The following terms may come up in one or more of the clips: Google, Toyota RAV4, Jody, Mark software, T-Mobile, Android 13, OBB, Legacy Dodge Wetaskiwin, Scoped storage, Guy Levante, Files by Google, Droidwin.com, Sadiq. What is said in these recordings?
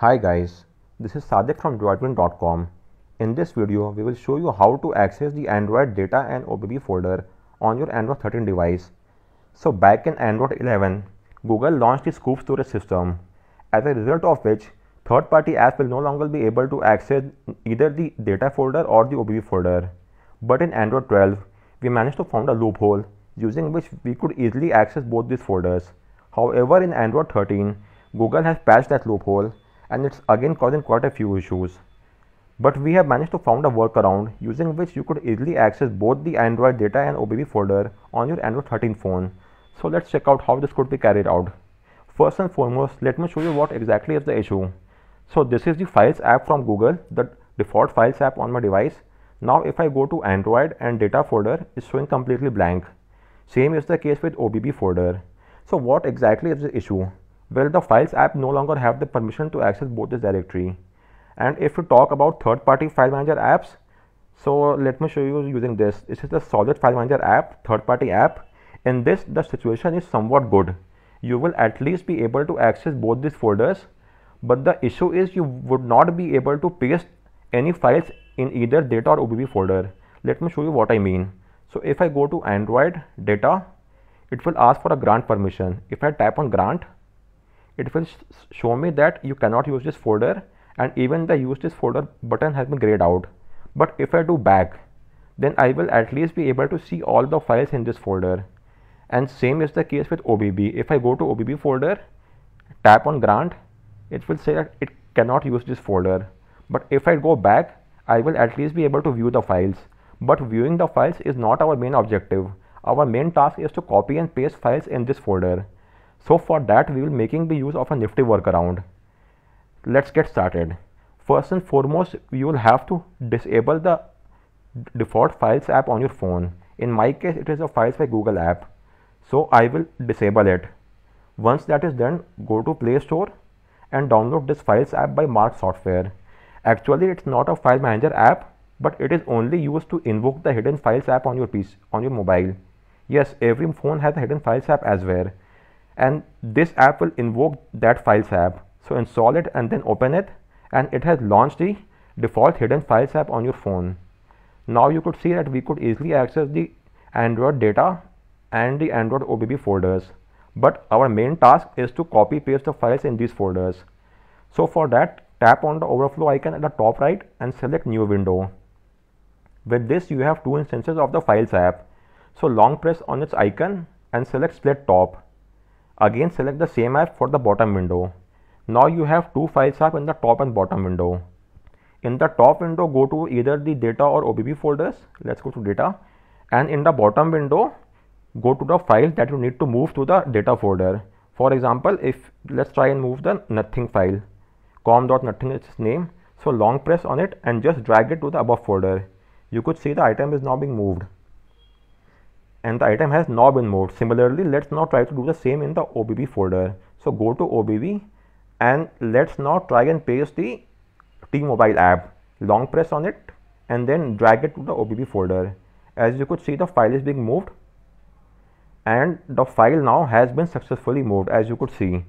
Hi guys, this is Sadiq from Droidwin.com. In this video, we will show you how to access the Android data and OBB folder on your Android 13 device. So back in Android 11, Google launched the Scoped storage system, as a result of which third-party apps will no longer be able to access either the data folder or the OBB folder. But in Android 12, we managed to find a loophole using which we could easily access both these folders. However, in Android 13, Google has patched that loophole, and it's again causing quite a few issues. But we have managed to found a workaround using which you could easily access both the Android data and OBB folder on your Android 13 phone. So let's check out how this could be carried out. First and foremost, let me show you what exactly is the issue. So this is the Files app from Google, the default Files app on my device. Now if I go to Android and data folder, it's showing completely blank. Same is the case with OBB folder. So what exactly is the issue? Well, the Files app no longer have the permission to access both this directory. And if you talk about third-party file manager apps, so let me show you using this. This is the solid file manager app, third-party app. In this, the situation is somewhat good. You will at least be able to access both these folders, but the issue is you would not be able to paste any files in either data or OBB folder. Let me show you what I mean. So if I go to Android data, it will ask for a grant permission. If I tap on grant, it will show me that you cannot use this folder, and even the use this folder button has been grayed out. But if I do back, then I will at least be able to see all the files in this folder. And same is the case with OBB. If I go to OBB folder, tap on grant, it will say that it cannot use this folder. But if I go back, I will at least be able to view the files. But viewing the files is not our main objective. Our main task is to copy and paste files in this folder. So for that, we will making the use of a nifty workaround. Let's get started. First and foremost, you will have to disable the default Files app on your phone. In my case, it is a Files by Google app. So I will disable it. Once that is done, go to Play Store and download this Files app by Mark Software. Actually, it's not a file manager app, but it is only used to invoke the hidden Files app on your PC, on your mobile. Yes, every phone has a hidden Files app as well. And this app will invoke that Files app. So install it and then open it, and it has launched the default hidden Files app on your phone. Now you could see that we could easily access the Android data and the Android OBB folders. But our main task is to copy paste the files in these folders. So for that, tap on the overflow icon at the top right and select new window. With this, you have two instances of the Files app. So long press on its icon and select split top. Again, select the same app for the bottom window. Now you have two Files app in the top and bottom window. In the top window, go to either the data or OBB folders. Let's go to data. And in the bottom window, go to the file that you need to move to the data folder. For example, let's try and move the nothing file. com.nothing is its name. So long press on it and just drag it to the above folder. You could see the item is now being moved. And the item has now been moved. Similarly, let's now try to do the same in the OBB folder. So go to OBB and let's now try and paste the T-Mobile app. Long press on it and then drag it to the OBB folder. As you could see, the file is being moved, and the file now has been successfully moved, as you could see.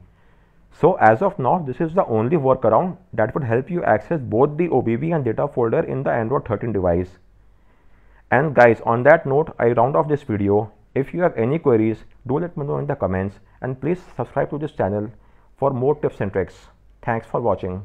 So as of now, this is the only workaround that would help you access both the OBB and data folder in the Android 13 device. And guys, on that note, I round off this video. If you have any queries, do let me know in the comments, and please subscribe to this channel for more tips and tricks. Thanks for watching.